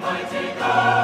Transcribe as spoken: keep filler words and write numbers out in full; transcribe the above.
Mighty God.